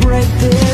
break this.